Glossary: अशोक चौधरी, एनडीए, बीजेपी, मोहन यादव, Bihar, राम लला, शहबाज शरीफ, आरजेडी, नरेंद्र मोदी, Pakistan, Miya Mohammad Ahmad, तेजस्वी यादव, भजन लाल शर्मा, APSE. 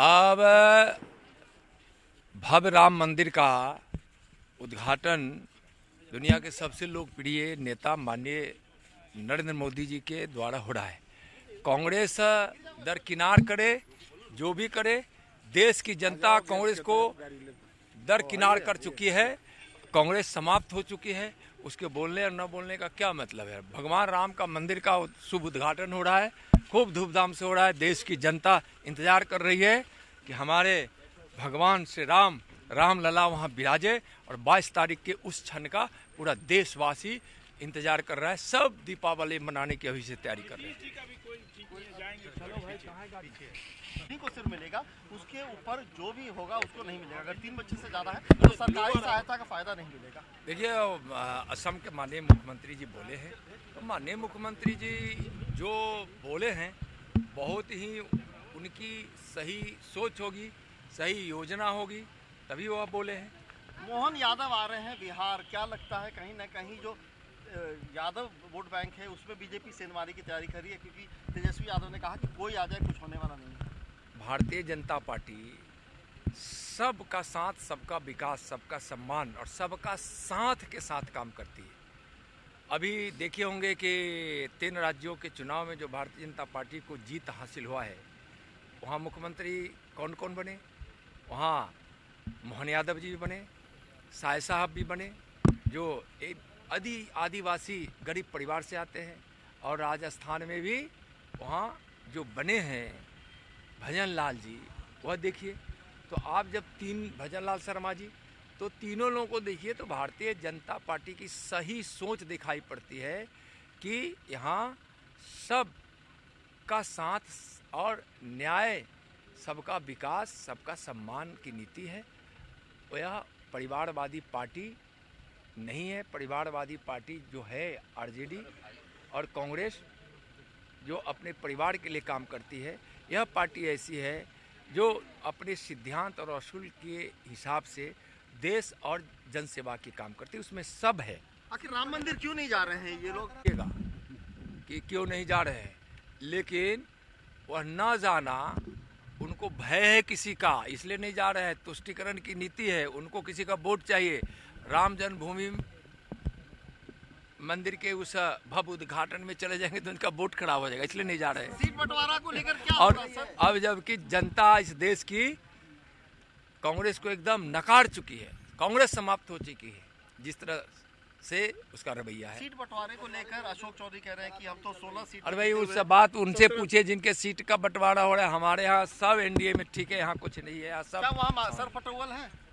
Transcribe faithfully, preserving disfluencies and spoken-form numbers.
अब भव्य राम मंदिर का उद्घाटन दुनिया के सबसे लोकप्रिय नेता माननीय नरेंद्र मोदी जी के द्वारा हो रहा है। कांग्रेस दरकिनार करे, जो भी करे, देश की जनता कांग्रेस को दरकिनार कर चुकी है। कांग्रेस समाप्त हो चुकी है। उसके बोलने और न बोलने का क्या मतलब है। भगवान राम का मंदिर का शुभ उद्घाटन हो रहा है, खूब धूमधाम से हो रहा है। देश की जनता इंतजार कर रही है कि हमारे भगवान श्री राम राम लला वहाँ विराजे, और बाईस तारीख के उस क्षण का पूरा देशवासी इंतजार कर रहा है। सब दीपावली मनाने की अभी से तैयारी कर रहे हैं। को सिर्फ मिलेगा, उसके ऊपर जो भी होगा उसको नहीं मिलेगा। अगर तीन बच्चे से ज्यादा है तो सरकारी सहायता का फायदा नहीं मिलेगा। देखिए, असम के माननीय मुख्यमंत्री जी बोले हैं, तो माननीय मुख्यमंत्री जी जो बोले हैं बहुत ही उनकी सही सोच होगी, सही योजना होगी, तभी वो बोले हैं। मोहन यादव आ रहे हैं बिहार, क्या लगता है कहीं ना कहीं जो यादव वोट बैंक है उसमें बीजेपी सेनवारी की तैयारी कर रही है, क्योंकि तेजस्वी यादव ने कहा कि कोई आ जाए कुछ होने वाला नहीं है। भारतीय जनता पार्टी सबका साथ, सबका विकास, सबका सम्मान और सबका साथ के साथ काम करती है। अभी देखे होंगे कि तीन राज्यों के चुनाव में जो भारतीय जनता पार्टी को जीत हासिल हुआ है, वहाँ मुख्यमंत्री कौन कौन बने, वहाँ मोहन यादव जी भी बने, साय साहब भी बने जो एक आदि आदिवासी गरीब परिवार से आते हैं, और राजस्थान में भी वहाँ जो बने हैं भजन लाल जी, वह देखिए। तो आप जब तीन भजन लाल शर्मा जी, तो तीनों लोगों को देखिए तो भारतीय जनता पार्टी की सही सोच दिखाई पड़ती है कि यहाँ सब का साथ और न्याय, सबका विकास, सबका सम्मान की नीति है। यह परिवारवादी पार्टी नहीं है। परिवारवादी पार्टी जो है आरजेडी और कांग्रेस जो अपने परिवार के लिए काम करती है, यह पार्टी ऐसी है जो अपने सिद्धांत और असूल के हिसाब से देश और जनसेवा की काम करती है। उसमें सब है। आखिर राम मंदिर क्यों नहीं जा रहे हैं ये लोग, कि क्यों नहीं जा रहे हैं, लेकिन वह ना जाना उनको भय है किसी का, इसलिए नहीं जा रहे हैं। तुष्टिकरण की नीति है, उनको किसी का वोट चाहिए। राम जन्मभूमि मंदिर के उस भव्य उद्घाटन में चले जाएंगे तो उनका वोट खराब हो जाएगा, इसलिए नहीं जा रहे हैं। सीट बंटवारा को लेकर क्या और अब जबकि जनता इस देश की कांग्रेस को एकदम नकार चुकी है, कांग्रेस समाप्त हो चुकी है, जिस तरह से उसका रवैया है। सीट बंटवारे को लेकर अशोक चौधरी कह रहे हैं कि हम तो सोलह सीट, अरे भाई उस बात उनसे पूछे जिनके सीट का बंटवारा हो रहा है। हमारे यहाँ सब एनडीए में ठीक है, यहाँ कुछ नहीं है। सब वहाँ सर फटोल है।